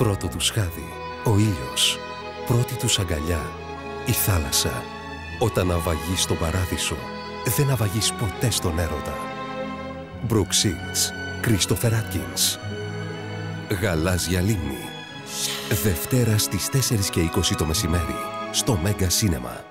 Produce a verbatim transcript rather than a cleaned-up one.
Πρώτο τους χάδι, ο ήλιος. Πρώτη τους αγκαλιά, η θάλασσα. Όταν αβαγείς στον παράδεισο, δεν αβαγείς ποτέ στον έρωτα. Brook Shields, Christopher Atkins. Γαλάζια Λίμνη. Δευτέρα στις τέσσερις και είκοσι το μεσημέρι, στο Μέγα Σίνεμα.